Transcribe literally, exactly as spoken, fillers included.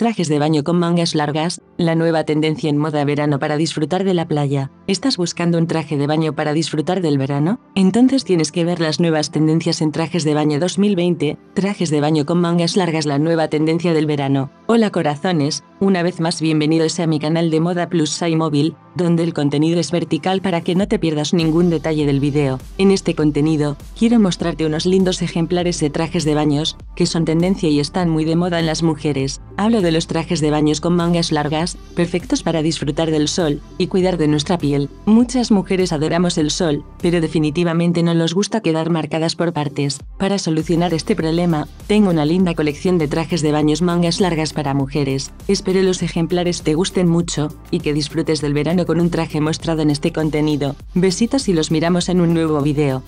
Trajes de baño con mangas largas, la nueva tendencia en moda verano para disfrutar de la playa. ¿Estás buscando un traje de baño para disfrutar del verano? Entonces tienes que ver las nuevas tendencias en trajes de baño dos mil veinte, trajes de baño con mangas largas, la nueva tendencia del verano. Hola corazones, una vez más bienvenidos a mi canal de Moda Plus Size móvil, donde el contenido es vertical para que no te pierdas ningún detalle del video. En este contenido, quiero mostrarte unos lindos ejemplares de trajes de baños, que son tendencia y están muy de moda en las mujeres. Hablo de los trajes de baños con mangas largas, perfectos para disfrutar del sol y cuidar de nuestra piel. Muchas mujeres adoramos el sol, pero definitivamente no nos gusta quedar marcadas por partes. Para solucionar este problema, tengo una linda colección de trajes de baños mangas largas para mujeres. Espero los ejemplares te gusten mucho y que disfrutes del verano con un traje mostrado en este contenido. Besitos y los miramos en un nuevo video.